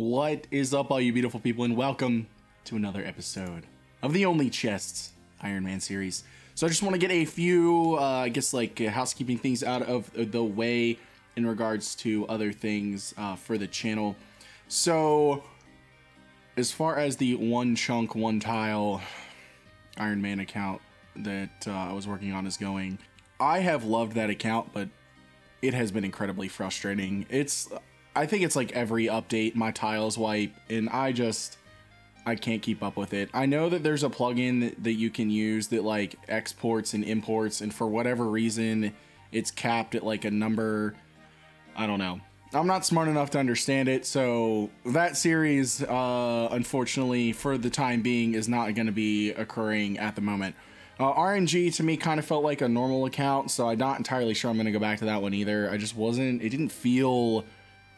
What is up, all you beautiful people, and welcome to another episode of the Only Chests Iron Man series. So I just want to get a few, I guess, like housekeeping things out of the way in regards to other things for the channel. So as far as the one chunk, one tile Iron Man account that I was working on is going, I have loved that account, but it has been incredibly frustrating. I think it's like every update, my tiles wipe, and I can't keep up with it. I know that there's a plugin that you can use that like exports and imports, and for whatever reason, it's capped at like a number. I don't know. I'm not smart enough to understand it, so that series, unfortunately, for the time being, is not going to be occurring at the moment. RNG to me kind of felt like a normal account, so I'm not entirely sure I'm going to go back to that one either. It didn't feel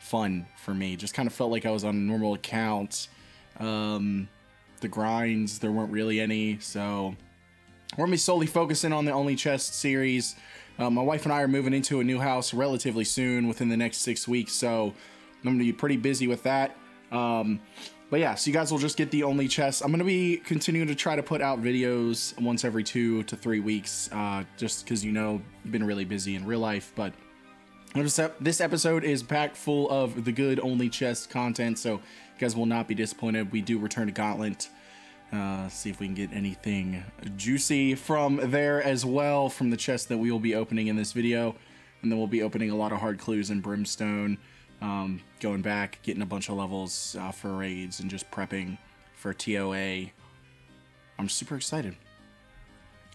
fun for me. Just kind of felt like I was on a normal account. The grinds, there weren't really any, so we're gonna be solely focusing on the Only Chest series. My wife and I are moving into a new house relatively soon, within the next 6 weeks, so I'm gonna be pretty busy with that. But yeah, so you guys will just get the Only Chest. I'm gonna be continuing to try to put out videos once every 2 to 3 weeks, just because, you know, I've been really busy in real life, but this episode is packed full of the good Only Chest content, so you guys will not be disappointed. We do return to Gauntlet. See if we can get anything juicy from there as well, from the chest that we will be opening in this video. And then we'll be opening a lot of Hard Clues and Brimstone, going back, getting a bunch of levels for raids, and just prepping for TOA. I'm super excited.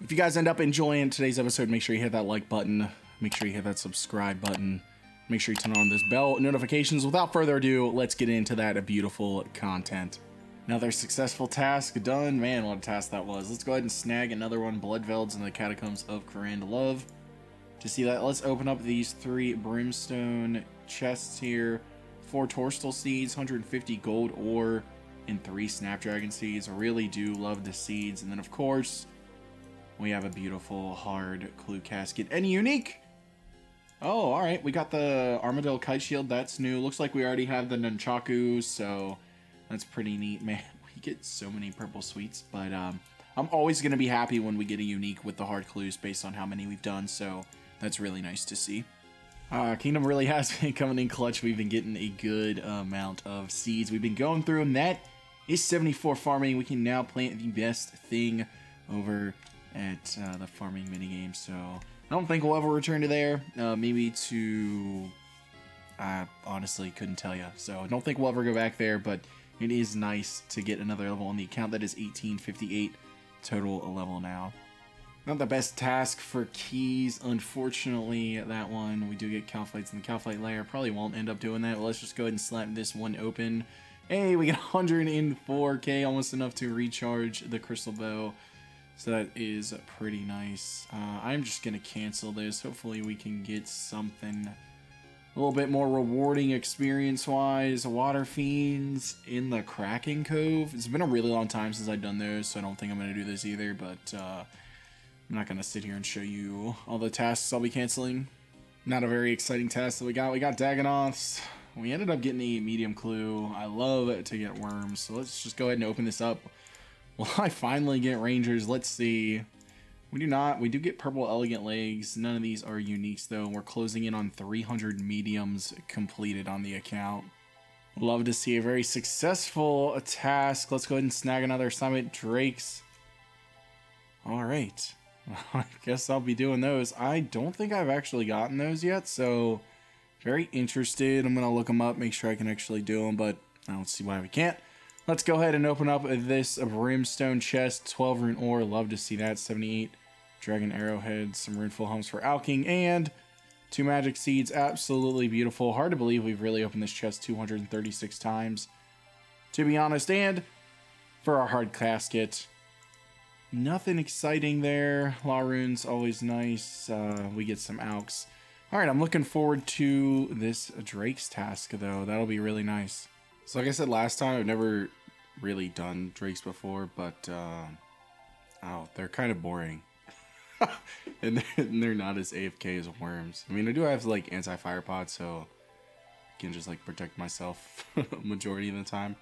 If you guys end up enjoying today's episode, make sure you hit that like button. Make sure you hit that subscribe button. Make sure you turn on those bell notifications. Without further ado, let's get into that beautiful content. Another successful task done. Man, what a task that was. Let's go ahead and snag another one. Bloodvelds and the Catacombs of Kourend. Love to see that. Let's open up these 3 brimstone chests here. 4 torstal seeds, 150 gold ore, and 3 snapdragon seeds. I really do love the seeds. And then, of course, we have a beautiful hard clue casket. And unique! Oh, alright, we got the Armadyl Kite Shield, that's new. Looks like we already have the Nunchaku, so that's pretty neat. Man, we get so many purple sweets, but I'm always going to be happy when we get a unique with the hard clues based on how many we've done, so that's really nice to see. Kingdom really has been coming in clutch. We've been getting a good amount of seeds. We've been going through them. That is 74 farming. We can now plant the best thing over at the farming minigame, so I don't think we'll ever return to there. Maybe to... I honestly couldn't tell you, so I don't think we'll ever go back there, but it is nice to get another level on the account. That is 1858 total level now. Not the best task for keys, unfortunately, that one. We do get Calphytes in the Calphite layer. Probably won't end up doing that. Well, let's just go ahead and slap this one open. Hey, we got 104k, almost enough to recharge the Crystal Bow. So that is pretty nice. I'm just going to cancel this. Hopefully we can get something a little bit more rewarding experience-wise. Water Fiends in the Kraken Cove. It's been a really long time since I've done those, so I don't think I'm going to do this either. But I'm not going to sit here and show you all the tasks I'll be canceling. Not a very exciting task that we got. We got Dagonoths. We ended up getting a medium clue. I love to get worms. So let's just go ahead and open this up. Will I finally get Rangers? Let's see. We do not. We do get Purple Elegant Legs. None of these are uniques, though. We're closing in on 300 mediums completed on the account. Love to see a very successful task. Let's go ahead and snag another Summit Drakes. All right. I guess I'll be doing those. I don't think I've actually gotten those yet, so very interested. I'm going to look them up, make sure I can actually do them, but I don't see why we can't. Let's go ahead and open up this brimstone chest. 12 rune ore, love to see that. 78 dragon arrowheads, some runeful homes for alking, and 2 magic seeds. Absolutely beautiful. Hard to believe we've really opened this chest 236 times, to be honest. And for our hard casket, nothing exciting there. Law runes, always nice. We get some alks. All right, I'm looking forward to this Drake's task, though. That'll be really nice. So like I said last time, I've never really done drakes before, but oh, they're kind of boring. and they're not as AFK as worms. I mean, I do have like anti-fire pod, so can just like protect myself majority of the time.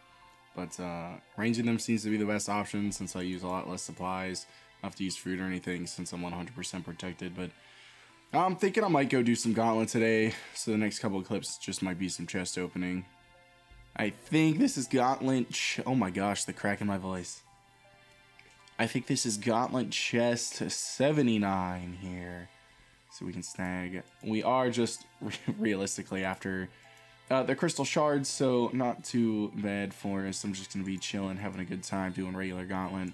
But ranging them seems to be the best option since I use a lot less supplies. I don't have to use food or anything since I'm 100% protected. But I'm thinking I might go do some gauntlet today. So the next couple of clips just might be some chest opening. I think this is gauntlet. Oh my gosh, the crack in my voice. I think this is gauntlet chest 79 here. So we can snag. We are just realistically after the crystal shards, so not too bad for us. I'm just going to be chilling, having a good time, doing regular gauntlet.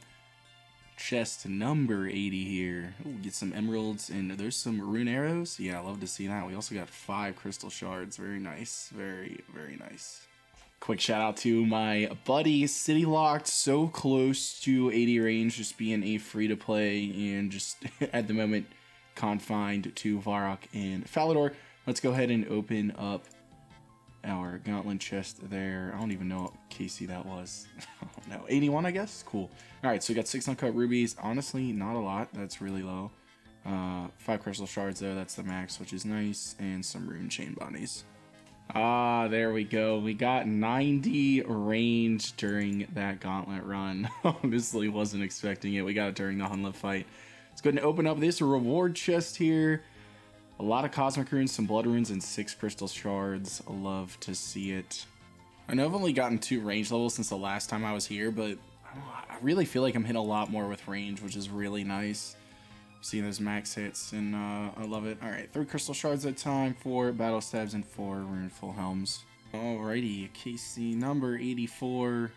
Chest number 80 here. Ooh, get some emeralds, and there's some rune arrows. Yeah, I love to see that. We also got 5 crystal shards. Very nice. Very, very nice. Quick shout out to my buddy CityLocked, so close to 80 range, just being a free to play and just at the moment confined to Varrock and Falador. Let's go ahead and open up our gauntlet chest there. I don't even know what KC that was. I don't know. 81, I guess? Cool. Alright, so we got 6 uncut rubies. Honestly, not a lot. That's really low. 5 crystal shards though. That's the max, which is nice. And some rune chain bodies. Ah, there we go. We got 90 range during that gauntlet run. Honestly, wasn't expecting it. We got it during the Hunllef fight. Let's go ahead and open up this reward chest here. A lot of cosmic runes, some blood runes, and 6 crystal shards. Love to see it. I know I've only gotten 2 range levels since the last time I was here, but I really feel like I'm hitting a lot more with range, which is really nice. Seeing those max hits, and I love it. All right, 3 crystal shards at a time, 4 battle stabs, and 4 runeful helms. Alrighty, KC number 84.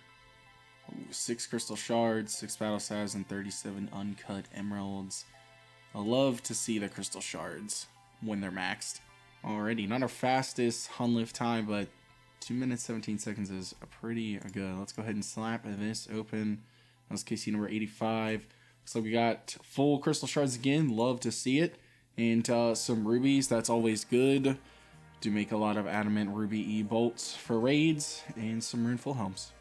Ooh, 6 crystal shards, 6 battle stabs, and 37 uncut emeralds. I love to see the crystal shards when they're maxed. Alrighty, not our fastest Hunllef time, but 2 minutes 17 seconds is pretty good. Let's go ahead and slap this open. That was KC number 85. So we got full crystal shards again, love to see it, and some rubies, that's always good. Do make a lot of adamant ruby E bolts for raids, and some runeful helms.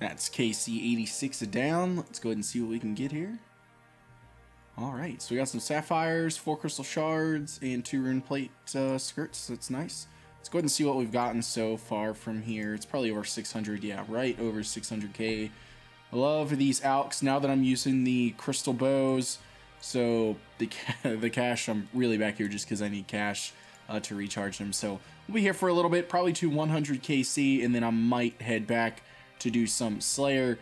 That's KC 86 down. Let's go ahead and see what we can get here. Alright, so we got some sapphires, 4 crystal shards, and 2 rune plate skirts, that's nice. Let's go ahead and see what we've gotten so far from here. It's probably over 600, yeah, right over 600k. I love these alks now that I'm using the crystal bows, so the cash, I'm really back here just because I need cash to recharge them. So we'll be here for a little bit, probably to 100 KC, and then I might head back to do some Slayer,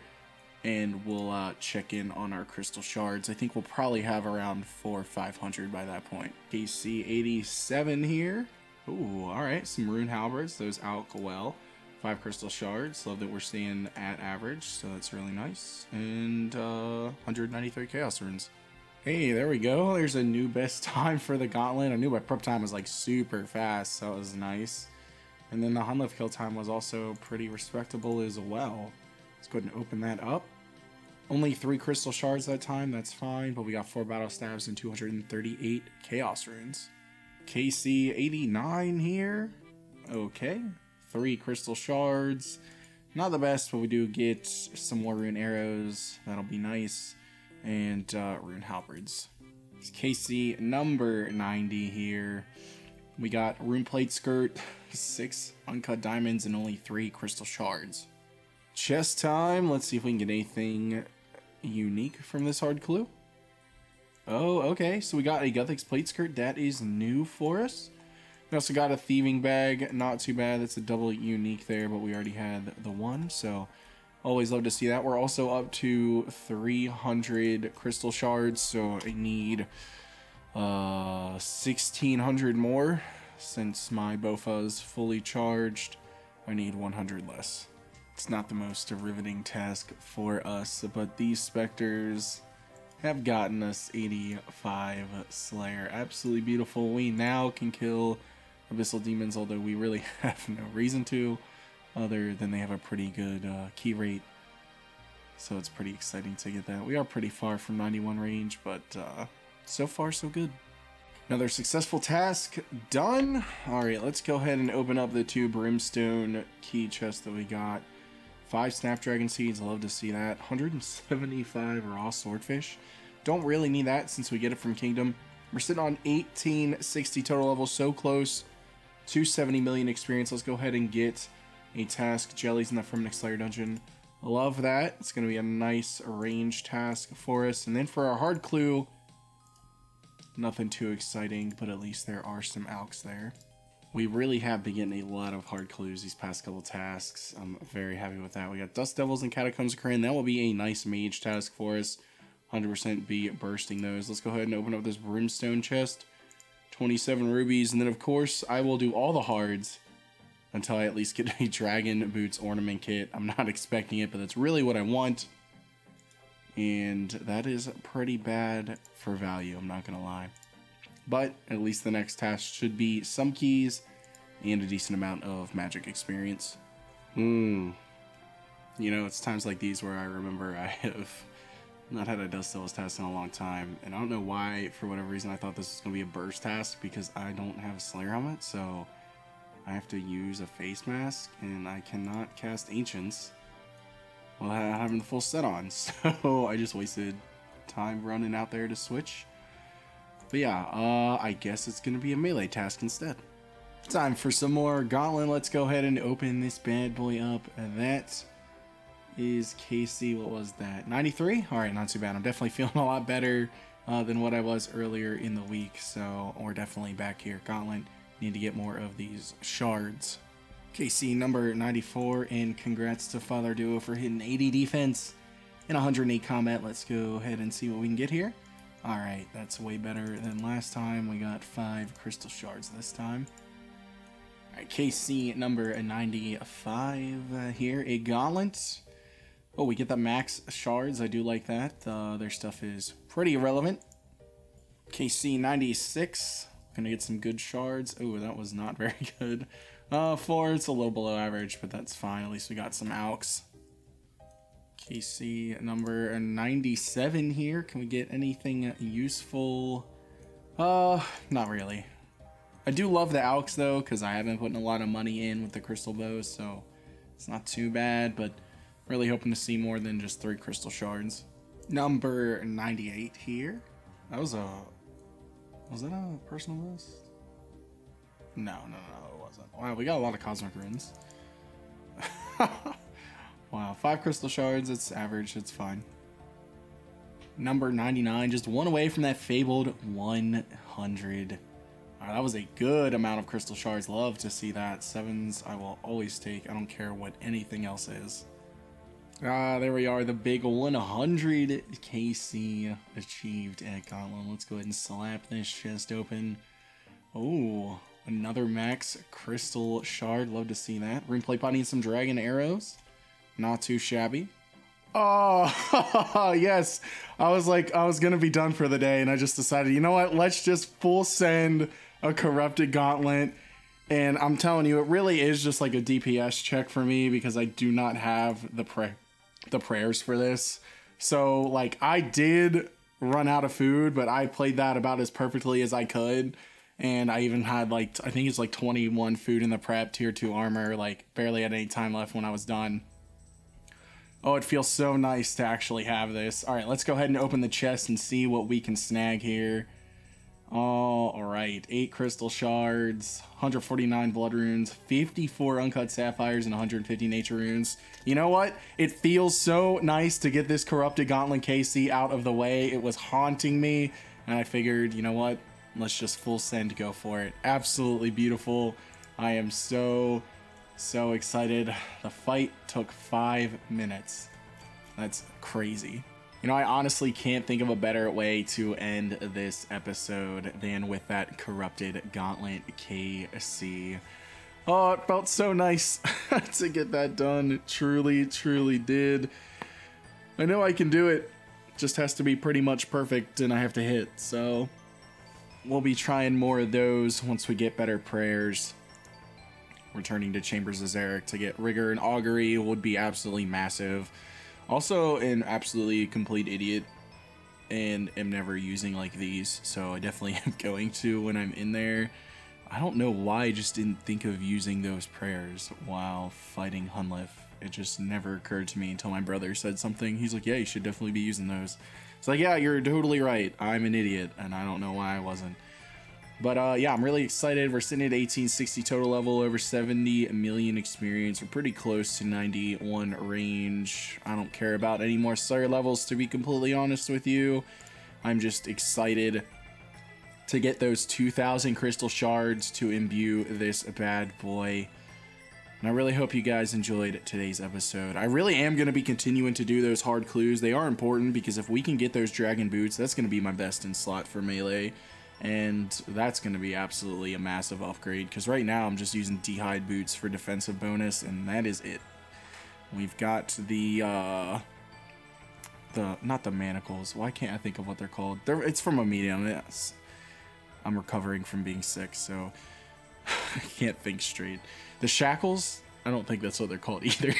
and we'll check in on our crystal shards. I think we'll probably have around 400 or 500 by that point. KC 87 here. Ooh, all right, some rune halberds, those alk well. 5 crystal shards, love that we're staying at average, so that's really nice. And 193 chaos runes. Hey, there we go. There's a new best time for the gauntlet. I knew my prep time was like super fast, so that was nice. And then the Hunllef kill time was also pretty respectable as well. Let's go ahead and open that up. Only 3 crystal shards that time, that's fine, but we got 4 battle stabs and 238 chaos runes. KC 89 here. Okay. 3 crystal shards, not the best, but we do get some more rune arrows, that'll be nice, and rune halberds. It's KC number 90 here. We got rune plate skirt, 6 uncut diamonds, and only 3 crystal shards. Chest time, let's see if we can get anything unique from this hard clue. Oh, okay, so we got a Guthix plate skirt, that is new for us. We also got a thieving bag, not too bad. That's a double unique there, but we already had the one, so always love to see that. We're also up to 300 crystal shards, so I need 1,600 more. Since my Bofa is fully charged, I need 100 less. It's not the most riveting task for us, but these specters have gotten us 85 Slayer. Absolutely beautiful. We now can kill Abyssal Demons, although we really have no reason to, other than they have a pretty good key rate, so it's pretty exciting to get that. We are pretty far from 91 range, but so far so good. Another successful task done. Alright, let's go ahead and open up the 2 brimstone key chests that we got. 5 snapdragon seeds, I love to see that. 175 raw swordfish, don't really need that since we get it from Kingdom. We're sitting on 1860 total level, so close 270 million experience. Let's go ahead and get a task, Jellies in the Fremennik Slayer dungeon. Love that. It's going to be a nice range task for us. And then for our hard clue, nothing too exciting, but at least there are some alks there. We really have been getting a lot of hard clues these past couple tasks. I'm very happy with that. We got Dust Devils and Catacombs of Kourend. That will be a nice mage task for us. 100% be bursting those. Let's go ahead and open up this Brimstone chest. 27 rubies. And then, of course, I will do all the hards until I at least get a Dragon Boots ornament kit. I'm not expecting it, but that's really what I want. And that is pretty bad for value, I'm not going to lie. But at least the next task should be some keys and a decent amount of magic experience. You know, it's times like these where I remember I have not had a Dust Devils task in a long time. And I don't know why, for whatever reason, I thought this was going to be a burst task because I don't have a Slayer helmet. So I have to use a face mask and I cannot cast Ancients while having the full set on. So I just wasted time running out there to switch. But yeah, I guess it's going to be a melee task instead. Time for some more Gauntlet. Let's go ahead and open this bad boy up. And that is KC. What was that? 93? All right, not too bad. I'm definitely feeling a lot better than what I was earlier in the week. So we're definitely back here. Gauntlet, need to get more of these shards. KC number 94. And congrats to Father Duo for hitting 80 defense and 108 combat. Let's go ahead and see what we can get here. Alright, that's way better than last time. We got 5 crystal shards this time. Alright, KC number 95 here. A gauntlet. Oh, we get the max shards. I do like that. Their stuff is pretty irrelevant. KC 96. Gonna get some good shards. Oh, that was not very good. 4, it's a little below average, but that's fine. At least we got some alks. KC number 97 here. Can we get anything useful? Not really. I do love the alks though, because I haven't putting a lot of money in with the crystal bows, so it's not too bad, but really hoping to see more than just 3 crystal shards. Number 98 here. That was a... was that a personal list? No, it wasn't. Wow, we got a lot of cosmic runes. Wow, 5 crystal shards, it's average, it's fine. Number 99, just one away from that fabled 100. All right, that was a good amount of crystal shards. Love to see that. 7s I will always take. I don't care what anything else is. Ah, there we are, the big 100 KC achieved at Gauntlet. Let's go ahead and slap this chest open. Oh, another max crystal shard. Love to see that. Runeplate pot needs some dragon arrows. Not too shabby. Oh, yes. I was like, I was going to be done for the day, and I just decided, you know what? Let's just full send a Corrupted Gauntlet. And I'm telling you, it really is just like a DPS check for me because I do not have the prayers for this. So, like, I did run out of food, but I played that about as perfectly as I could. And I even had, like, I think it's like 21 food in the prep, tier 2 armor, like, barely had any time left when I was done. Oh, it feels so nice to actually have this. All right, let's go ahead and open the chest and see what we can snag here. All right, 8 crystal shards, 149 blood runes, 54 uncut sapphires, and 150 nature runes. You know what? It feels so nice to get this Corrupted Gauntlet KC out of the way. It was haunting me, and I figured, you know what? Let's just full send, go for it. Absolutely beautiful. I am so excited. The fight took 5 minutes. That's crazy. You know, I honestly can't think of a better way to end this episode than with that Corrupted Gauntlet KC. Oh, it felt so nice to get that done. It truly, truly did. I know I can do it. It just has to be pretty much perfect and I have to hit. So we'll be trying more of those once we get better prayers. Returning to Chambers of Xeric to get Rigour and Augury would be absolutely massive. Also, an absolutely complete idiot and am never using like these, so I definitely am going to when I'm in there. I don't know why I just didn't think of using those prayers while fighting Hunllef. It just never occurred to me until my brother said something. He's like, yeah, you should definitely be using those. It's like, yeah, you're totally right. I'm an idiot, and I don't know why I wasn't. But yeah, I'm really excited. We're sitting at 1860 total level, over 70 million experience. We're pretty close to 91 range. I don't care about any more Slayer levels, to be completely honest with you. I'm just excited to get those 2,000 crystal shards to imbue this bad boy. And I really hope you guys enjoyed today's episode. I really am going to be continuing to do those hard clues. They are important because if we can get those dragon boots, that's going to be my best in slot for melee. And that's going to be absolutely a massive upgrade, because right now I'm just using Dehyde boots for defensive bonus, and that is it. We've got the not the manacles. Why can't I think of what they're called? It's from a medium. Yes, I'm recovering from being sick, so I can't think straight. The shackles? I don't think that's what they're called either.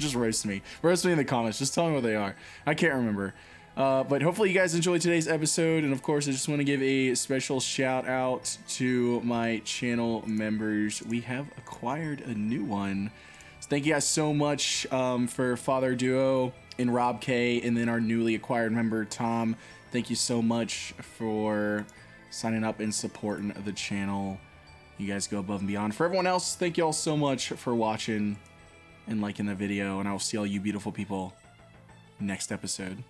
Just roast me. Roast me in the comments. Just tell me what they are. I can't remember. But hopefully you guys enjoyed today's episode, and of course I just want to give a special shout out to my channel members. We have acquired a new one, so thank you guys so much for Father Duo and Rob K, and then our newly acquired member Tom. Thank you so much for signing up and supporting the channel. You guys go above and beyond. For everyone else, thank you all so much for watching and liking the video, and I will see all you beautiful people next episode.